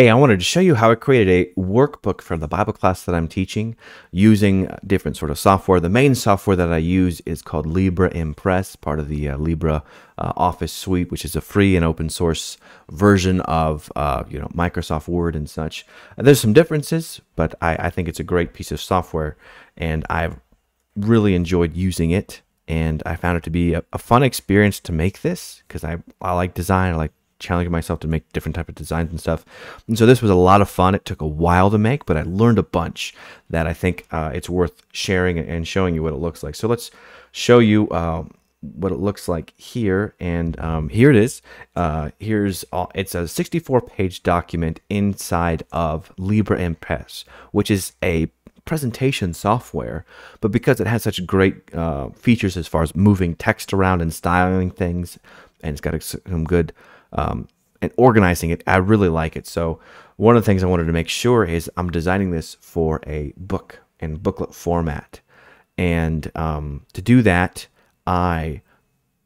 Hey, I wanted to show you how I created a workbook from the Bible class that I'm teaching using different sort of software. The main software that I use is called Libre Impress, part of the Libre Office Suite, which is a free and open source version of Microsoft Word and such. There's some differences, but I think it's a great piece of software, and I've really enjoyed using it. And I found it to be a fun experience to make this because I like design, I like challenging myself to make different types of designs and stuff. And so this was a lot of fun. It took a while to make, but I learned a bunch that I think it's worth sharing and showing you what it looks like. So let's show you what it looks like here. And here it is. It's a 64-page document inside of Libre Impress, which is a presentation software, but because it has such great features as far as moving text around and styling things, and it's got some good and organizing it, I really like it. So one of the things I wanted to make sure is I'm designing this for a book and booklet format. And to do that, I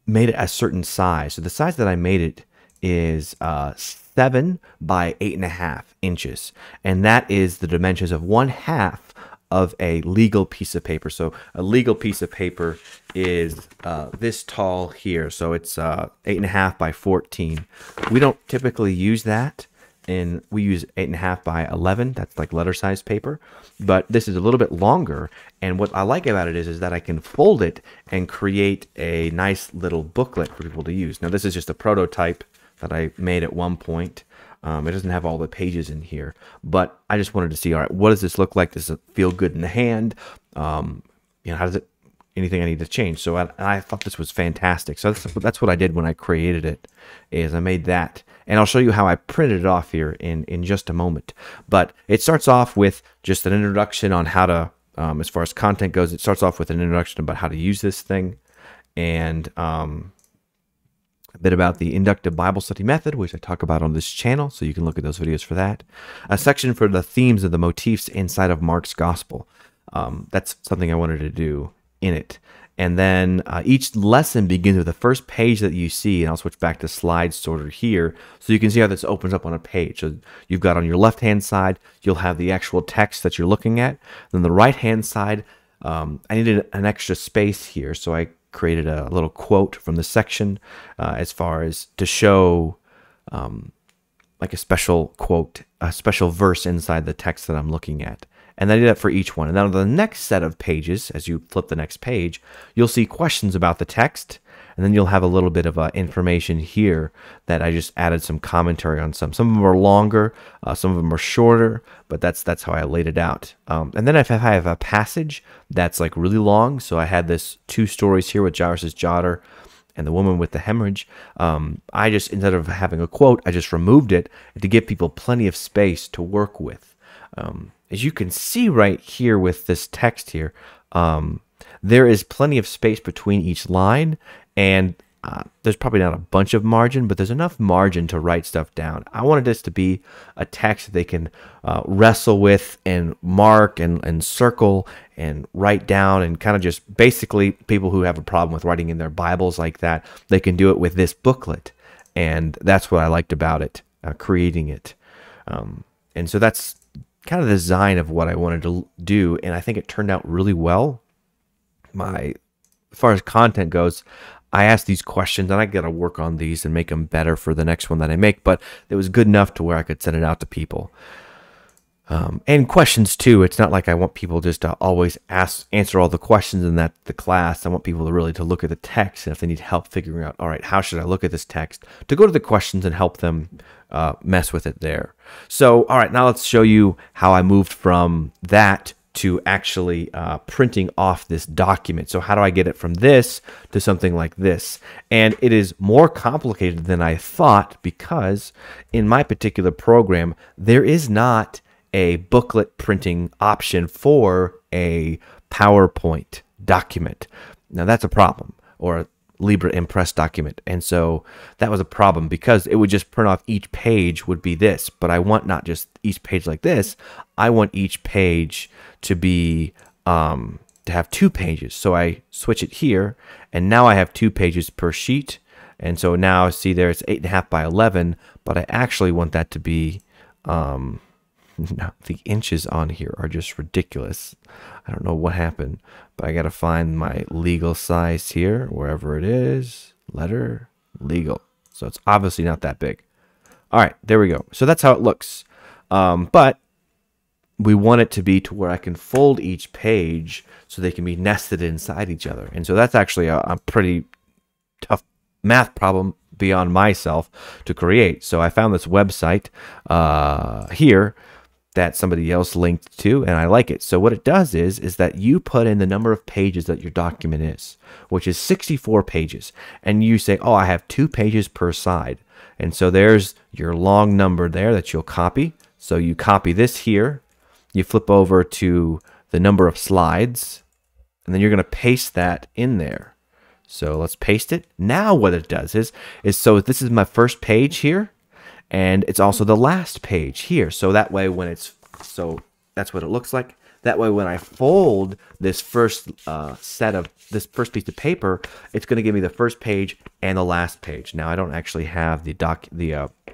made it a certain size. So the size that I made it is 7 by 8.5 inches. And that is the dimensions of 1/2 of a legal piece of paper. So a legal piece of paper is this tall here. So it's 8.5 by 14. We don't typically use that, and we use 8.5 by 11. That's like letter size paper, but this is a little bit longer. And what I like about it is that I can fold it and create a nice little booklet for people to use. Now this is just a prototype that I made at one point. It doesn't have all the pages in here, but I just wanted to see, all right, what does this look like? Does it feel good in the hand? How does it, anything I need to change? So I thought this was fantastic. So that's what I did when I created it, is I made that. And I'll show you how I printed it off here in just a moment. But it starts off with just an introduction on how to, as far as content goes, it starts off with an introduction about how to use this thing. And a bit about the inductive Bible study method, which I talk about on this channel, so you can look at those videos for that. A section for the themes of the motifs inside of Mark's gospel. That's something I wanted to do in it. And then each lesson begins with the first page that you see, and I'll switch back to slide sorter here, so you can see how this opens up on a page. So you've got on your left-hand side, you'll have the actual text that you're looking at. Then the right-hand side, I needed an extra space here, so I created a little quote from the section as far as to show like a special quote, a special verse inside the text that I'm looking at. And I did that for each one. And then on the next set of pages, as you flip the next page, you'll see questions about the text. And then you'll have a little bit of information here that I just added some commentary on some. Some of them are longer, some of them are shorter, but that's how I laid it out. And then if I have a passage that's like really long, so I had this 2 stories here with Jairus' daughter and the woman with the hemorrhage, I just, instead of having a quote, I just removed it to give people plenty of space to work with. As you can see right here with this text here, there is plenty of space between each line, and there's probably not a bunch of margin, but there's enough margin to write stuff down. I wanted this to be a text that they can wrestle with and mark and circle and write down, and kind of just basically people who have a problem with writing in their Bibles like that, they can do it with this booklet. And that's what I liked about it, creating it. And so that's kind of the design of what I wanted to do, and I think it turned out really well. As far as content goes, I asked these questions, and I got to work on these and make them better for the next one that I make, but it was good enough to where I could send it out to people. And questions too. It's not like I want people just to always answer all the questions in the class. I want people to really to look at the text, and if they need help figuring out, all right, how should I look at this text, to go to the questions and help them mess with it there. So, all right, now let's show you how I moved from that to actually printing off this document. So how do I get it from this to something like this? And it is more complicated than I thought, because in my particular program, there is not a booklet printing option for a PowerPoint document. Now that's a problem, or a Libre Impress document. And so that was a problem, because it would just print off each page would be this, but I want not just each page like this. I want each page to be, to have 2 pages. So I switch it here, and now I have 2 pages per sheet. And so now see there, it's 8.5 by 11, but I actually want that to be The inches on here are just ridiculous. I don't know what happened, but I gotta find my legal size here, wherever it is. Letter legal. So it's obviously not that big. All right, there we go. So that's how it looks. But we want it to be to where I can fold each page so they can be nested inside each other. And so that's actually a pretty tough math problem beyond myself to create. So I found this website here that somebody else linked to, and I like it. So what it does is that you put in the number of pages that your document is, which is 64 pages. And you say, oh, I have 2 pages per side. And so there's your long number there that you'll copy. So you copy this here, you flip over to the number of slides, and then you're gonna paste that in there. So let's paste it. Now what it does is so this is my first page here, and it's also the last page here. So that way when it's, so that's what it looks like. That way when I fold this first set of, this first piece of paper, it's gonna give me the first page and the last page. Now I don't actually have the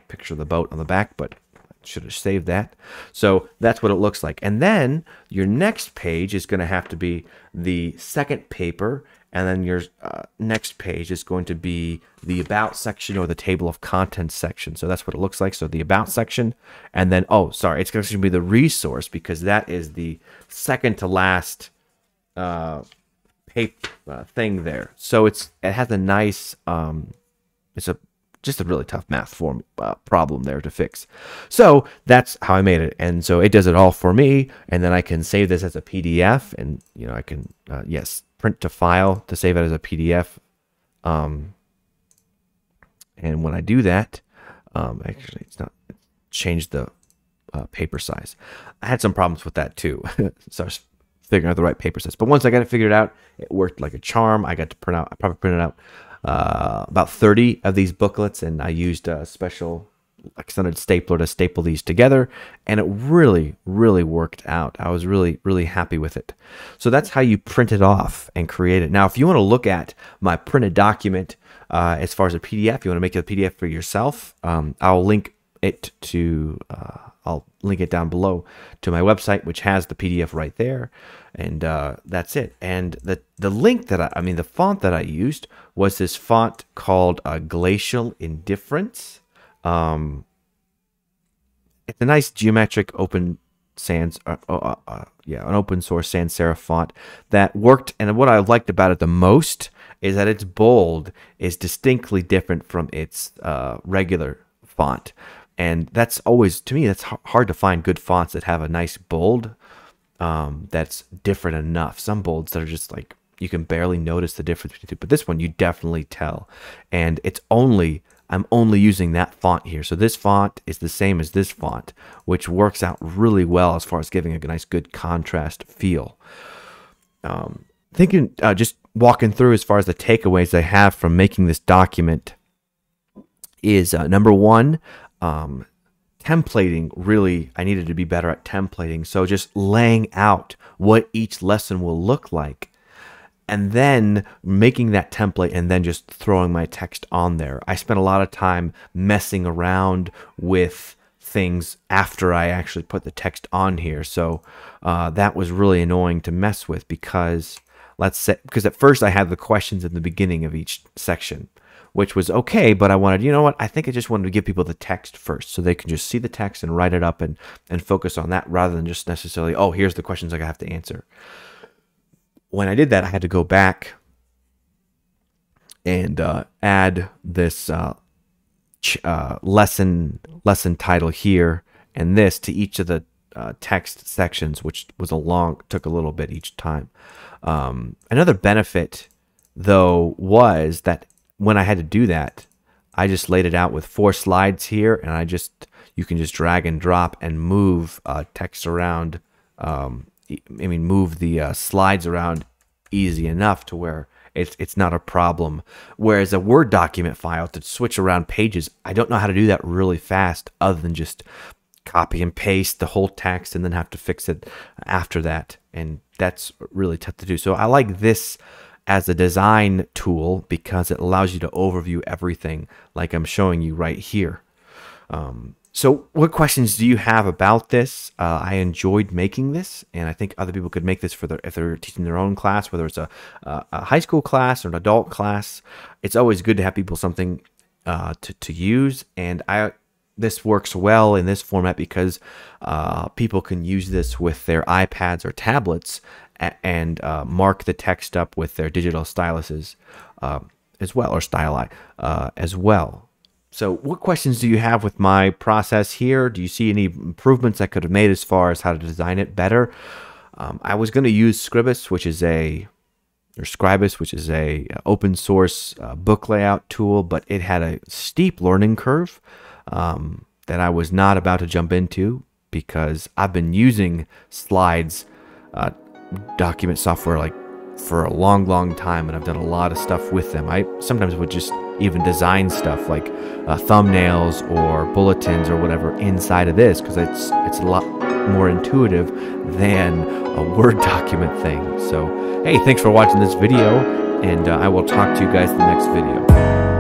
picture of the boat on the back, but I should have saved that. So that's what it looks like. And then your next page is gonna have to be the second paper, and then your next page is going to be the about section or the table of contents section. So that's what it looks like. So the about section, and then, oh, sorry, it's going to be the resource, because that is the second to last paper thing there. So it has a nice, it's just a really tough math form problem there to fix. So that's how I made it. And so it does it all for me. And then I can save this as a PDF, and, you know, I can, yes, print to file to save it as a PDF. And when I do that, actually it's not, it changed the paper size. I had some problems with that too. So I was figuring out the right paper size. But once I got it figured out, it worked like a charm. I got to print out, I probably printed out about 30 of these booklets, and I used a special extended stapler to staple these together, and it really, really worked out. I was really, really happy with it. So that's how you print it off and create it. Now, if you want to look at my printed document as far as a PDF, you want to make a PDF for yourself, I'll link it to, I'll link it down below to my website, which has the PDF right there. And that's it. And the link that I mean, the font that I used was this font called Glacial Indifference. It's a nice geometric open sans, yeah, an open source sans serif font that worked. And what I liked about it the most is that its bold is distinctly different from its regular font. And that's always, to me, that's hard to find good fonts that have a nice bold that's different enough. Some bolds that are just like, you can barely notice the difference between the two, but this one you definitely tell. And it's only, I'm only using that font here. So this font is the same as this font, which works out really well as far as giving a nice good contrast feel. Thinking, just walking through as far as the takeaways I have from making this document is number one, templating. Really, I needed to be better at templating. So just laying out what each lesson will look like, and then making that template, and then just throwing my text on there. I spent a lot of time messing around with things after I actually put the text on here. So that was really annoying to mess with, because let's say, because at first I had the questions at the beginning of each section, which was okay, but I wanted, you know what, I think I just wanted to give people the text first so they can just see the text and write it up and focus on that, rather than just necessarily, oh, here's the questions I have to answer. When I did that, I had to go back and add this lesson title here and this to each of the text sections, which was took a little bit each time. Another benefit, though, was that when I had to do that, I just laid it out with 4 slides here, and I just, you can just drag and drop and move text around. I mean, move the slides around easy enough to where it's not a problem. Whereas a Word document file, to switch around pages, I don't know how to do that really fast, other than just copy and paste the whole text and then have to fix it after that. And that's really tough to do. So I like this as a design tool, because it allows you to overview everything like I'm showing you right here. So what questions do you have about this? I enjoyed making this, and I think other people could make this for their, if they're teaching their own class, whether it's a high school class or an adult class. It's always good to have people something to use, and this works well in this format because people can use this with their iPads or tablets and mark the text up with their digital styluses as well, or styli as well. So what questions do you have with my process here? Do you see any improvements I could have made as far as how to design it better? I was going to use Scribus, which is a open source book layout tool, but it had a steep learning curve that I was not about to jump into, because I've been using Slides document software like for a long time, and I've done a lot of stuff with them. I sometimes would just even design stuff like thumbnails or bulletins or whatever inside of this, because it's a lot more intuitive than a Word document thing. So hey, thanks for watching this video, and I will talk to you guys in the next video.